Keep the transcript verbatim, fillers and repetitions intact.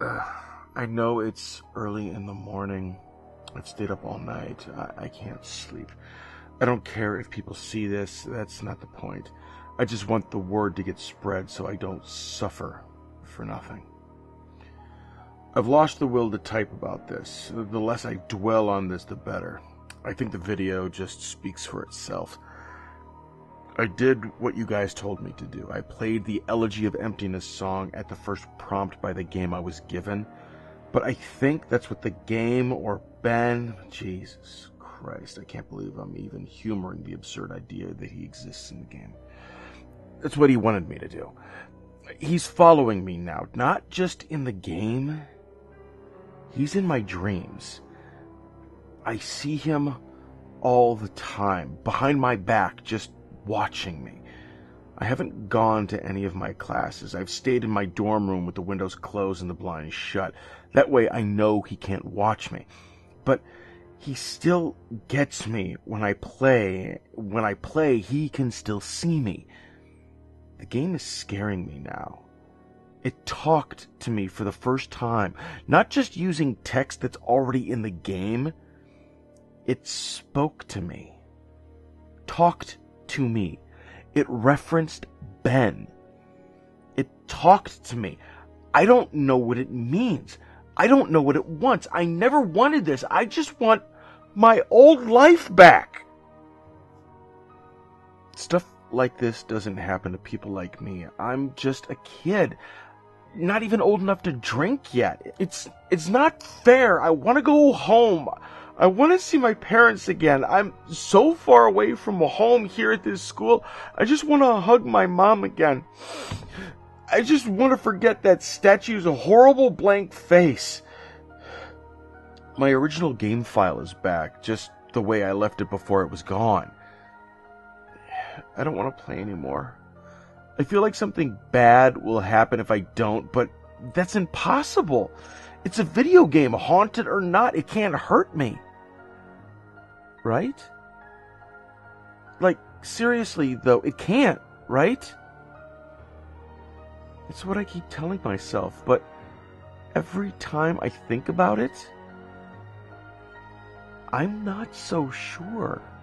I know it's early in the morning. I've stayed up all night. I, I can't sleep. I don't care if people see this. That's not the point. I just want the word to get spread so I don't suffer for nothing. I've lost the will to type about this. The less I dwell on this, the better. I think the video just speaks for itself. I did what you guys told me to do. I played the Elegy of Emptiness song at the first prompt by the game I was given. But I think that's what the game or Ben... Jesus Christ, I can't believe I'm even humoring the absurd idea that he exists in the game. That's what he wanted me to do. He's following me now, not just in the game. He's in my dreams. I see him all the time, behind my back, just watching me. I haven't gone to any of my classes. I've stayed in my dorm room with the windows closed and the blinds shut. That way I know he can't watch me. But he still gets me when I play. When I play, he can still see me. The game is scaring me now. It talked to me for the first time, not just using text that's already in the game. It spoke to me. Talked to me. It referenced Ben. It talked to me. I don't know what it means. I don't know what it wants. I never wanted this. I just want my old life back. Stuff like this doesn't happen to people like me. I'm just a kid, not even old enough to drink yet. It's it's not fair. I want to go home. I want to see my parents again. I'm so far away from home here at this school. I just want to hug my mom again. I just want to forget that statue's horrible blank face. My original game file is back, just the way I left it before it was gone. I don't want to play anymore. I feel like something bad will happen if I don't, but that's impossible. It's a video game, haunted or not, it can't hurt me. Right? Like, seriously, though, it can't, right? It's what I keep telling myself, but every time I think about it, I'm not so sure.